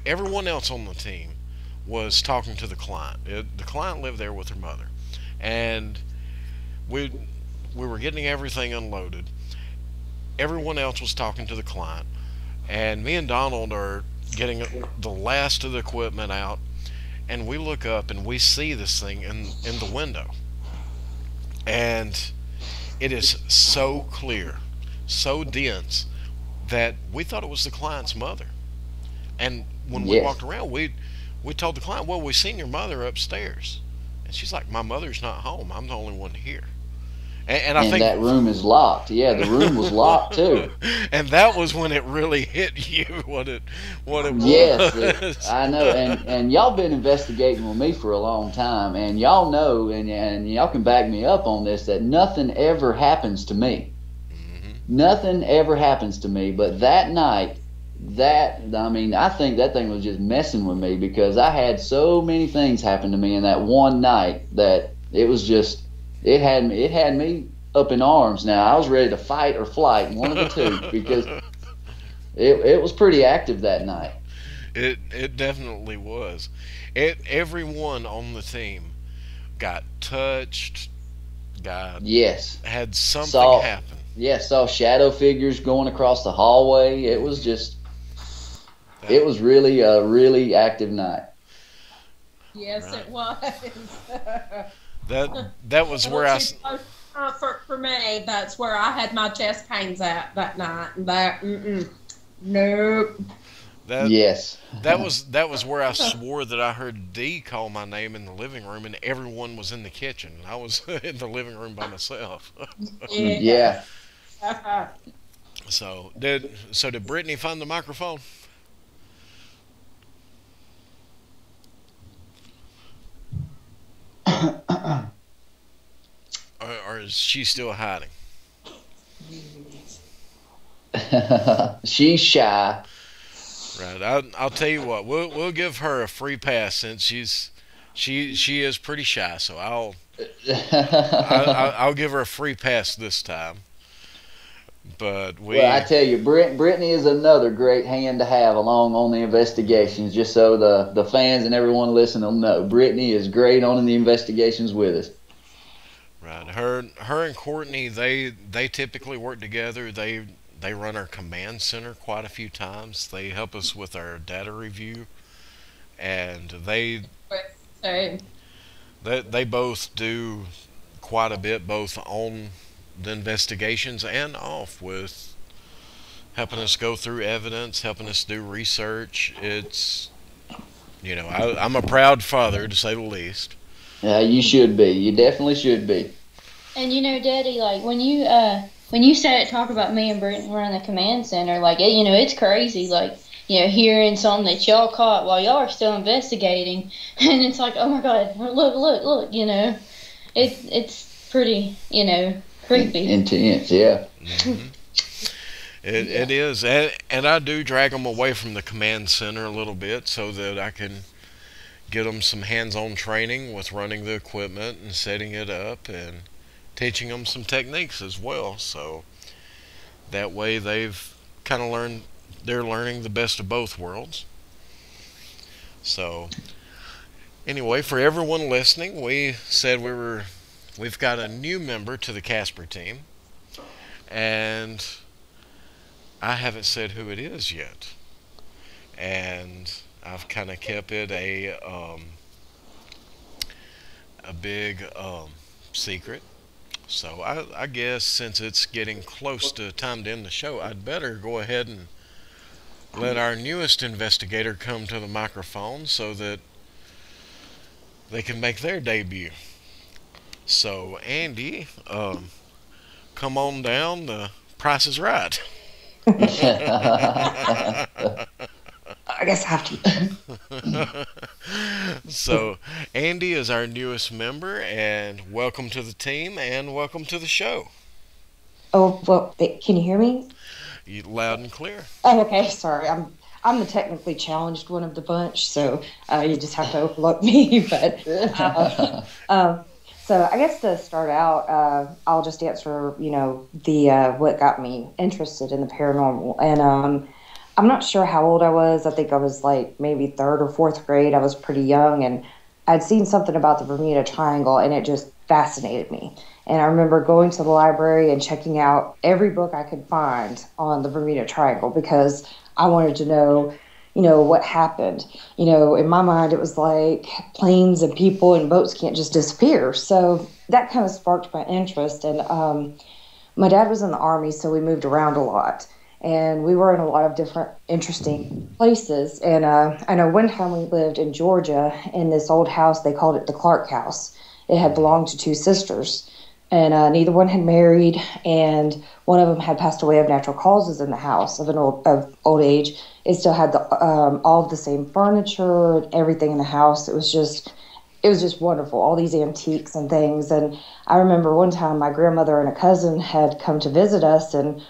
everyone else on the team was talking to the client. The client lived there with her mother, and we were getting everything unloaded. Everyone else was talking to the client, and me and Donald are getting the last of the equipment out, and we look up and we see this thing in the window, and it is so clear, so dense, that we thought it was the client's mother. And when we walked around, we told the client, well, we seen your mother upstairs. And she's like, my mother's not home. I'm the only one here. And I think that room is locked. Yeah, the room was locked too. And that was when it really hit you what it was. Yes, I know. And y'all been investigating with me for a long time, and y'all know, and y'all can back me up on this, that nothing ever happens to me. Nothing ever happens to me. But that night, I mean, I think that thing was just messing with me, because I had so many things happen to me in that one night that it was just. It had me up in arms. Now I was ready to fight or flight, one of the two, because it was pretty active that night. It definitely was. Everyone on the team got touched, guy. Yes. Had something happen. Yeah, saw shadow figures going across the hallway. It was just, it was really a really active night. Yes, right. It was. that was where I... Comfort for me, that's where I had my chest pains at that night. That, nope. That was where I swore that I heard Dee call my name in the living room, and everyone was in the kitchen. I was in the living room by myself. Yeah. So did Brittany find the microphone? Or is she still hiding? She's shy. Right. I'll tell you what. We'll give her a free pass since she is pretty shy. So I'll give her a free pass this time. But I tell you, Brittany is another great hand to have along on the investigations. Just so the fans and everyone listening will know, Brittany is great on the investigations with us. Right. Her and Courtney, they typically work together. They run our command center quite a few times. They help us with our data review, and they both do quite a bit, both on the investigations and off, with helping us go through evidence, helping us do research. It's, you know, I'm a proud father, to say the least. Yeah, you should be. You definitely should be. And you know, Daddy, like when you started talking about me and Brittany were in the command center, like, you know, it's crazy, like, you know, hearing something that y'all caught while y'all are still investigating, and it's like, oh my God, look, you know, it's pretty, you know, creepy. Intense, yeah. Mm-hmm. It is, and I do drag them away from the command center a little bit so that I can get them some hands-on training with running the equipment and setting it up, and teaching them some techniques as well, so that way they've kind of learned, they're learning the best of both worlds. So anyway, for everyone listening, we said we've got a new member to the C.A.S.P.I.R. team, and I haven't said who it is yet, and I've kind of kept it a big secret. So I guess since it's getting close to time to end the show, I'd better go ahead and let our newest investigator come to the microphone so that they can make their debut. So Andy, come on down. The price is right. I guess I have to. So, Andy is our newest member, and welcome to the team, and welcome to the show. Oh, well, can you hear me? You're loud and clear. Oh, okay, sorry. I'm the technically challenged one of the bunch, so you just have to overlook me. But so I guess to start out, I'll just answer, you know, the what got me interested in the paranormal. And I'm not sure how old I was. I think I was like maybe 3rd or 4th grade. I was pretty young, and I'd seen something about the Bermuda Triangle, and it just fascinated me. And I remember going to the library and checking out every book I could find on the Bermuda Triangle because I wanted to know, you know, what happened. You know, in my mind, it was like planes and people and boats can't just disappear. So that kind of sparked my interest. And my dad was in the Army, so we moved around a lot. And we were in a lot of different interesting places. And I know one time we lived in Georgia in this old house. They called it the Clark house. It had belonged to 2 sisters. And neither one had married. And one of them had passed away of natural causes in the house of old age. It still had the, all of the same furniture and everything in the house. It was just wonderful, all these antiques and things. And I remember one time my grandmother and a cousin had come to visit us, and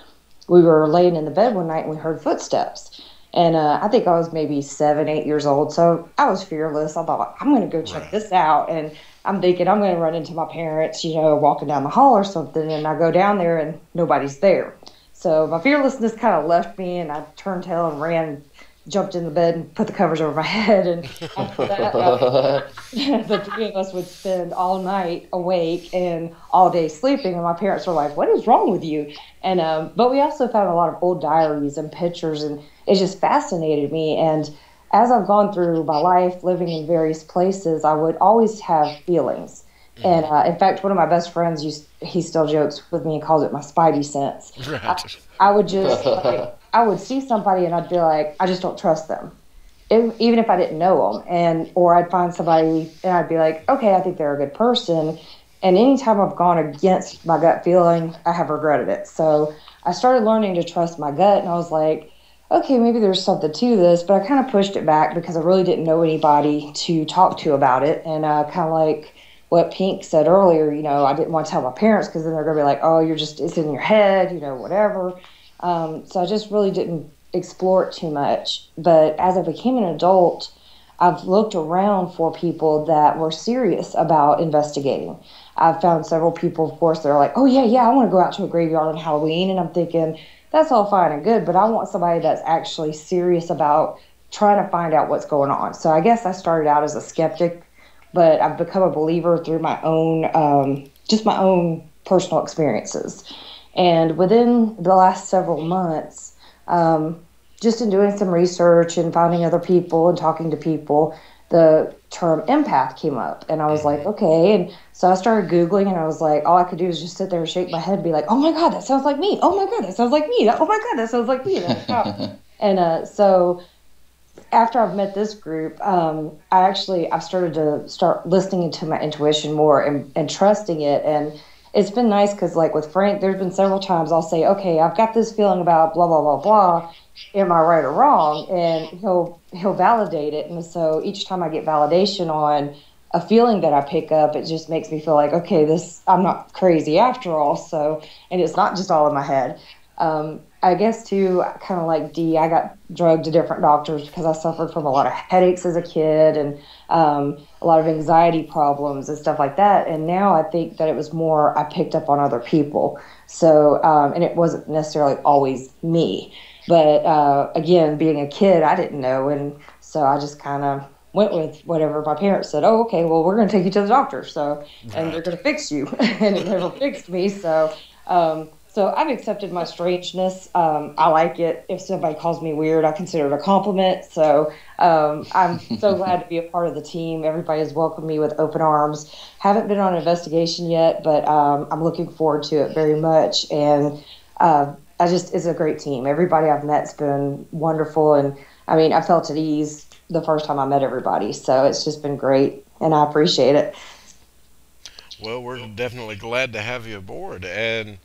we were laying in the bed one night and we heard footsteps. And I think I was maybe 7, 8 years old. So I was fearless. I thought, I'm going to go check this out. And I'm thinking I'm going to run into my parents, you know, walking down the hall or something. And I go down there and nobody's there. So my fearlessness kind of left me, and I turned tail and ran jumped in the bed and put the covers over my head. And after that, the three of us would spend all night awake and all day sleeping. And my parents were like, what is wrong with you? And but we also found a lot of old diaries and pictures, and it just fascinated me. And as I've gone through my life living in various places, I would always have feelings. And in fact, one of my best friends, he still jokes with me and calls it my spidey sense. Right. I would just, like, I would see somebody and I'd be like, I just don't trust them, even if I didn't know them. And, or I'd find somebody and I'd be like, okay, I think they're a good person. And anytime I've gone against my gut feeling, I have regretted it. So I started learning to trust my gut, and I was like, okay, maybe there's something to this, but I kind of pushed it back because I really didn't know anybody to talk to about it. And I kind of like, what Pink said earlier, you know, I didn't want to tell my parents because then they're going to be like, oh, you're just, it's in your head, you know, whatever. So I just really didn't explore it too much. But as I became an adult, I've looked around for people that were serious about investigating. I've found several people, of course, that are like, oh, yeah, I want to go out to a graveyard on Halloween. And I'm thinking, that's all fine and good, but I want somebody that's actually serious about trying to find out what's going on. So I guess I started out as a skeptic, but I've become a believer through my own, just my own personal experiences. And within the last several months, just in doing some research and finding other people and talking to people, the term empath came up. And I was like, okay. And so I started Googling, and I was like, all I could do is just sit there and shake my head and be like, oh my God, that sounds like me. Oh my God, that sounds like me. Oh my God, that sounds like me. And so after I've met this group, I've started to start listening to my intuition more and trusting it. And it's been nice because, like, with Frank, there's been several times I'll say, okay, I've got this feeling about blah, blah, blah, blah. Am I right or wrong? And he'll validate it. And so each time I get validation on a feeling that I pick up, it just makes me feel like, okay, I'm not crazy after all. So, and it's not just all in my head. I guess, too, kind of like Dee, I got drugged to different doctors because I suffered from a lot of headaches as a kid and a lot of anxiety problems and stuff like that. And now I think that it was more I picked up on other people. So, and it wasn't necessarily always me. But, again, being a kid, I didn't know. And so I just kind of went with whatever my parents said. Oh, okay, well, we're going to take you to the doctor, so, and they're going to fix you. And it never fixed me, so... So I've accepted my strangeness. I like it. If somebody calls me weird, I consider it a compliment. So I'm so glad to be a part of the team. Everybody has welcomed me with open arms. Haven't been on an investigation yet, but I'm looking forward to it very much. And it's a great team. Everybody I've met's been wonderful. And I mean, I felt at ease the first time I met everybody. So it's just been great, and I appreciate it. Well, we're definitely glad to have you aboard. And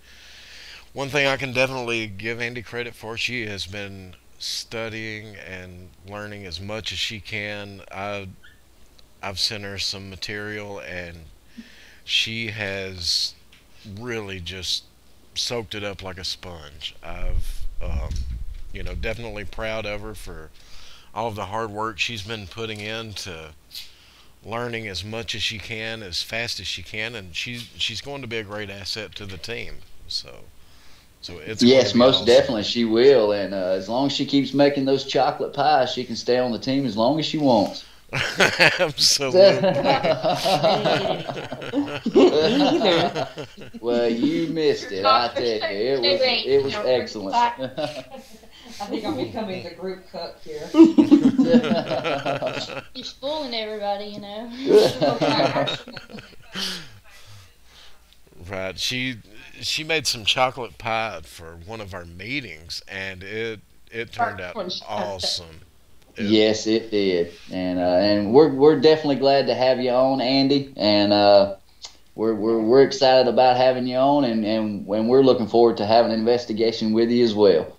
one thing I can definitely give Andy credit for, she has been studying and learning as much as she can. I've sent her some material, and she has really just soaked it up like a sponge. I've, definitely proud of her for all of the hard work she's been putting into learning as much as she can, as fast as she can, and she's going to be a great asset to the team. So it's yes, most definitely she will, and as long as she keeps making those chocolate pies, she can stay on the team as long as she wants. Absolutely. Well, you missed it. I tell you, it was excellent. I think I'm becoming the group cook here. He's fooling everybody, you know. Right. She made some chocolate pie for one of our meetings, and it turned out awesome. Yes, it did. And we're definitely glad to have you on, Andy. And we're excited about having you on, and we're looking forward to having an investigation with you as well.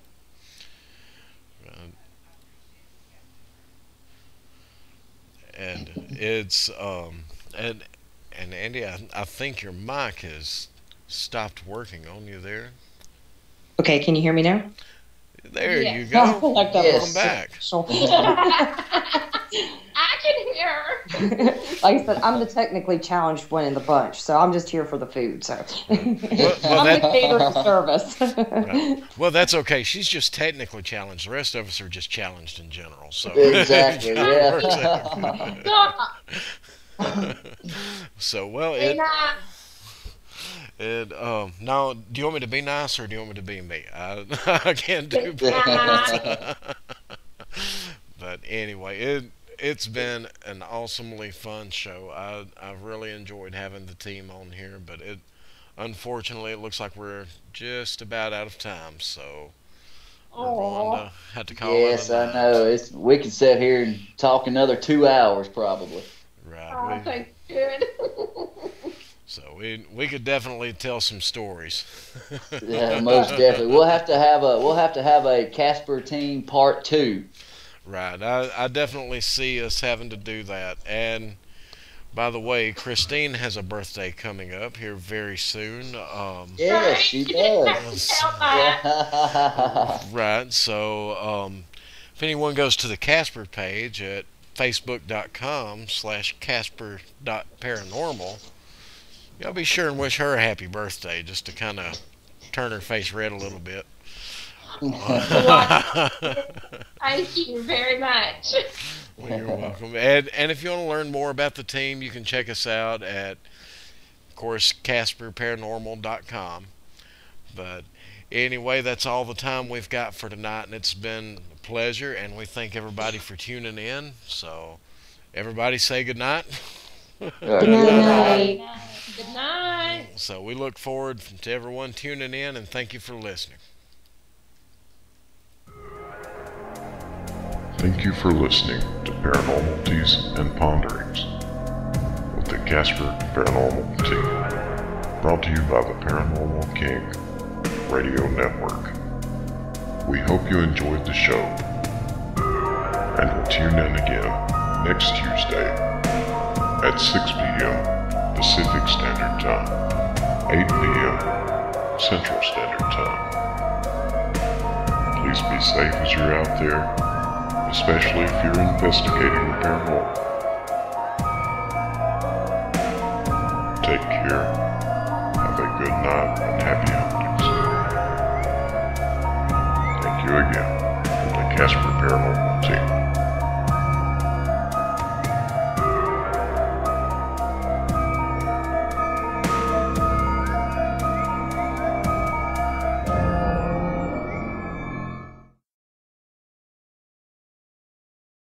Right. And it's and Andy, I think your mic is stopped working on you there. Okay, can you hear me now? There you go. Like that. Yes. Come back. I can hear her. Like I said, I'm the technically challenged one in the bunch, so I'm just here for the food. So well, I'm the caterer for service. Right. Well, that's okay. She's just technically challenged. The rest of us are just challenged in general. So exactly. Yeah. So well. Now, do you want me to be nice or do you want me to be me? I can't do both. But anyway, it's been an awesomely fun show. I've really enjoyed having the team on here, but unfortunately it looks like we're just about out of time. So we're going to have to call it. Yes, I know. We could sit here and talk another 2 hours probably. Right. Oh, good. So we could definitely tell some stories. Yeah, most definitely. We'll have to have a C.A.S.P.I.R. team part 2. Right. I definitely see us having to do that. And by the way, Christine has a birthday coming up here very soon. Yes, she does. Right. So if anyone goes to the C.A.S.P.I.R. page at facebook.com/CASPR.paranormal. Y'all be sure and wish her a happy birthday, just to kind of turn her face red a little bit. Thank you very much. Well, you're welcome. And if you want to learn more about the team, you can check us out at, of course, CASPIRParanormal.com. But anyway, that's all the time we've got for tonight, and it's been a pleasure, and we thank everybody for tuning in. So everybody say good night. Good night. Good night. Good night. So we look forward to everyone tuning in, and thank you for listening. Thank you for listening to Paranormalities and Ponderings with the C.A.S.P.I.R. Paranormal Team. Brought to you by the Paranormal King Radio Network. We hope you enjoyed the show, and we'll tune in again next Tuesday at 6 p.m. Pacific Standard Time, 8 p.m. Central Standard Time. Please be safe as you're out there, especially if you're investigating the paranormal. Take care, have a good night, and happy huntings. Thank you again from the C.A.S.P.I.R. Paranormal Team.